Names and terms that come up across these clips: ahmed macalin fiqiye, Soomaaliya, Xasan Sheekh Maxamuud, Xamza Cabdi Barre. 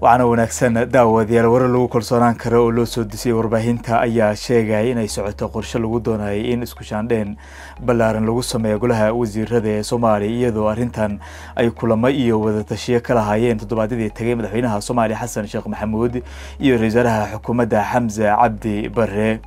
waxaana wanaagsan daawadayaal war lagu kalsoonaan karo oo loo soo disay warbaahinta ayaa sheegay inay socoto qorshe lagu doonayo in isku shaandheen balaaran lagu sameeyo golaha wasiirada ee Soomaaliya iyadoo arintan ay kulamo iyo wada tashiye kala hayeen toddobaadadii tagay madaxweynaha Soomaaliya Xasan Sheekh Maxamuud iyo ra'iisul xukuumadda Xamza Cabdi Barre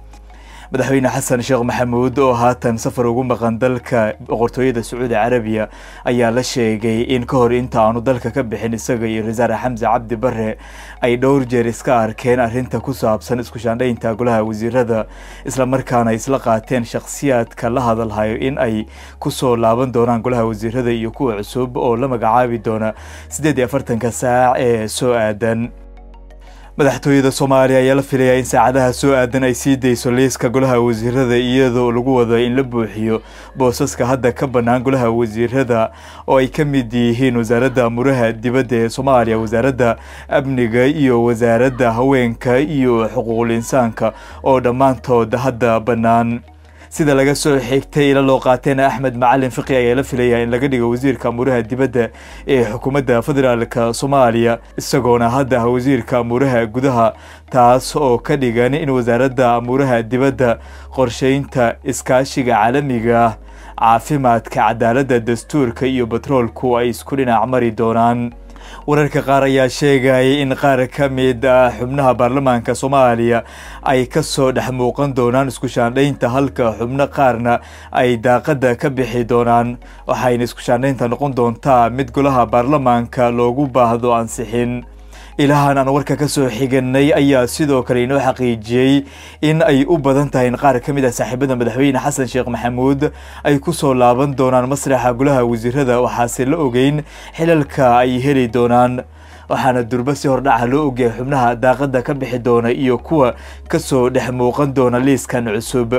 مدحوين حسن شيخ محمود أو هاتن سفر وجمع قندلك قرطوية السعودية العربية أي لشيء جاي إن كهر أنت عنو دلك كبحين السجى الرزارة حمزة عبد برة أي دور جريسكار كان أرنت كوساب سنس كشان أنت قلها وزير هذا إسلام مركانا إسلاقاتين شخصيات كلها ذا الهاي إن أي كوسو لابن دوران قلها وزير هذا يكوع سب أو لما جعابي دونا سديد يفرتن كساع سؤادا madaxtooyada Soomaaliya ayaa la filayay in saacadaha soo aadan ay sii dayso liiska golaha wasiirada iyadoo lagu wado in la buuxiyo boosaska hadda ka banaan golaha wasiirada oo ay ka mid yihiin wasaaradda muraha dibadda ee Soomaaliya wasaaradda amniga iyo wasaaradda haweenka iyo xuquuqul insaanka oo dhammaantood hadda banaan sida laga soo xigtay ila loo qaateen ahmed macalin fiqiye ayaa la filayay in laga dhigo wasiirka muraha dibadda ee xukuumadda federaalka Soomaaliya isagoona hadda wasiirka muraha gudaha taas oo ka dhigan in wasaaradda muraha dibadda qorsheynta iskaashiga caalamiga caafimaadka cadaaladda dastuurka iyo batroolku ay isku dhinac mari doonaan wararka qaar ayaa sheegay in qaar ka mid ah xubnaha baarlamaanka Soomaaliya ay ka soo dhaxmuuqan doonaan isku shaandhaynta halka xubno qaarna ay daaqada ka bixi doonaan waxayna isku shaandhaynta noqon doontaa mid golaha baarlamaanka loogu baahdo ansixin ilahan aan warka ka soo xiganay ayaa sidoo kale inoo xaqiijiyay in ay u badan tahay in qaar ka mid ah saaxiibada madaxweyne Xasan Sheekh Maxamuud ay ku soo laaban doonaan masraxa golaha wasiirada waxaase la ogeyn xilalka ay heli doonaan waxaana durba si hordhaca loo ogey xubnaha daaqada ka bixi doona iyo kuwa ka soo dhaxmuuqan doona liiskan cusub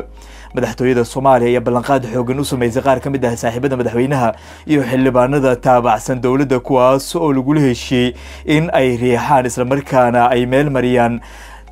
madaxtooyada Soomaaliya ayaa ballanqaad xoogan u sameeyay qaar ka mid ah saaxiibada madaxweynaha iyo xildhibaanada taabacsan dawladda kuwaas oo lagu heshiiyay in ay riixaan isla markaana ay meel mariyaan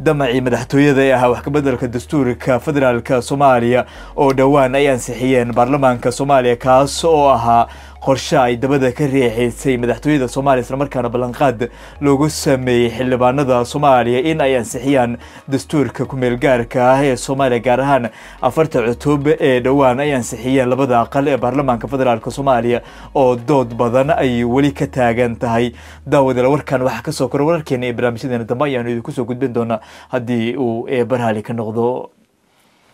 damacii madaxtooyada ee ah wax ka beddelka dastuurka federaalka Soomaaliya oo dhawaan ay ansixiyeen baarlamaanka Soomaaliya kaas oo ahaa qorshe ay dabada ka riixaysay madaxtooyada Soomaaliya isla markaana ballanqaad loogu sameeyay xildhibaanada Soomaaliya in ay ansixiyaan dastuurka ku meel gaarka ah ee Soomaaliya gaar ahaan 4 October ee dhawaan ay ansixiyeen labada aqal ee baarlamaanka federaalka Soomaaliya oo dood badan ay wali ka taagan tahay daawada warkan waxa ka soo kor wararkeena ee barnaamijyadeena dambe ayaan idinku soo gudbin doonaa haddii uu eebarhali ka noqdo